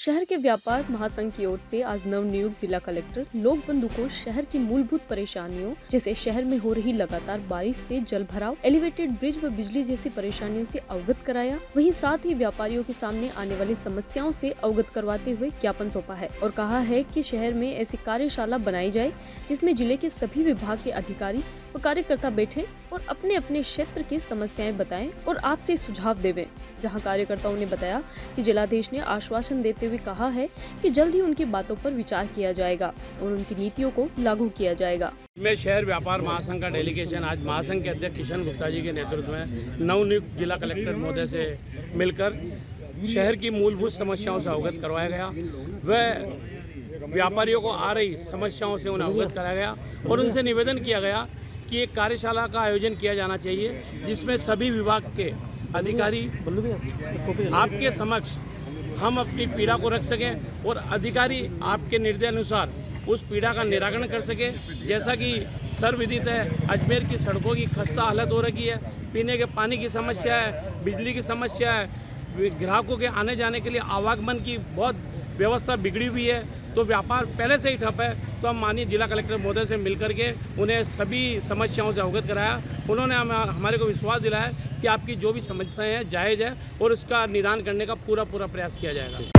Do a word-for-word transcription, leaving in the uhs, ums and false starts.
शहर के व्यापार महासंघ की ओर से आज नवनियुक्त जिला कलेक्टर लोकबंधु को शहर की मूलभूत परेशानियों जैसे शहर में हो रही लगातार बारिश से जलभराव, एलिवेटेड ब्रिज व बिजली जैसी परेशानियों से अवगत कराया। वहीं साथ ही व्यापारियों के सामने आने वाली समस्याओं से अवगत करवाते हुए ज्ञापन सौंपा है और कहा है कि शहर में ऐसी कार्यशाला बनाई जाए जिसमें जिले के सभी विभाग के अधिकारी व कार्यकर्ता बैठे और अपने अपने क्षेत्र की समस्याएं बताएं और आपसे सुझाव देवें। जहां कार्यकर्ताओं ने बताया कि जिलाधीश ने आश्वासन देते हुए कहा है कि जल्द ही उनकी बातों पर विचार किया जाएगा और उनकी नीतियों को लागू किया जाएगा। में शहर व्यापार महासंघ का डेलीगेशन आज महासंघ के अध्यक्ष किशन गुप्ता जी के नेतृत्व में नवनियुक्त जिला कलेक्टर महोदय से मिलकर शहर की मूलभूत समस्याओं से अवगत करवाया गया। वह व्यापारियों को आ रही समस्याओं से उन्हें अवगत कराया गया और उनसे निवेदन किया गया कि एक कार्यशाला का आयोजन किया जाना चाहिए जिसमें सभी विभाग के अधिकारी आपके समक्ष हम अपनी पीड़ा को रख सकें और अधिकारी आपके निर्देश अनुसार उस पीड़ा का निराकरण कर सके। जैसा कि सर्वविदित है, अजमेर की सड़कों की खस्ता हालत हो रही है, पीने के पानी की समस्या है, बिजली की समस्या है, ग्राहकों के आने जाने के लिए आवागमन की बहुत व्यवस्था बिगड़ी हुई है, तो व्यापार पहले से ही ठप है। तो हम माननीय जिला कलेक्टर महोदय से मिलकर के उन्हें सभी समस्याओं से अवगत कराया। उन्होंने हम हमारे को विश्वास दिलाया कि आपकी जो भी समस्याएं हैं जायज़ है और उसका निदान करने का पूरा पूरा प्रयास किया जाएगा।